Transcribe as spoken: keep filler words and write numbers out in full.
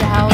out how